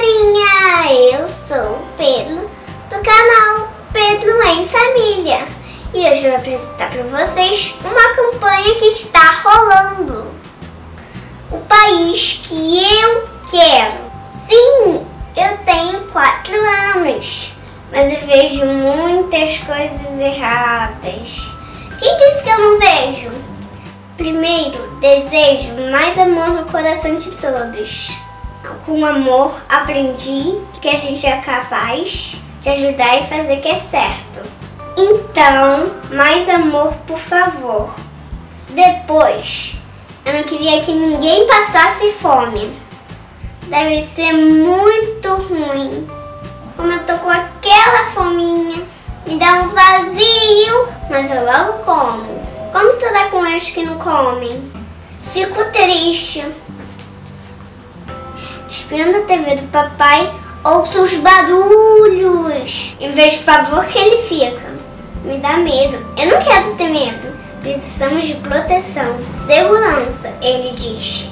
galerinha, eu sou o Pedro do canal Pedro em Família e hoje eu vou apresentar para vocês uma campanha que está rolando. O país que eu quero. Sim, eu tenho 4 anos, mas eu vejo muitas coisas erradas. Quem disse que eu não vejo? Primeiro, desejo mais amor no coração de todos. Com amor, aprendi que a gente é capaz de ajudar e fazer o que é certo. Então, mais amor, por favor. Depois, eu não queria que ninguém passasse fome. Deve ser muito ruim. Como eu tô com aquela fominha, me dá um vazio, mas eu logo como. Como se dá com eles que não comem? Fico triste. Espiando a TV do papai, ouço os barulhos e vejo o pavor que ele fica. Me dá medo. Eu não quero ter medo. Precisamos de proteção, segurança, ele diz.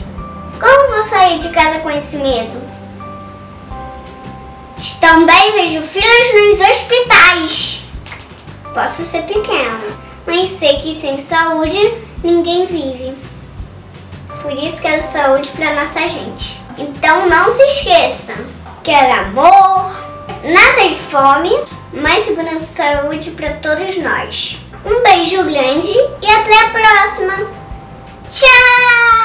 Como vou sair de casa com esse medo? Também vejo filhos nos hospitais. Posso ser pequena, mas sei que sem saúde ninguém vive. Por isso quero saúde para nossa gente. Então não se esqueça, quero amor, nada de fome, mais segurança e saúde para todos nós. Um beijo grande e até a próxima. Tchau!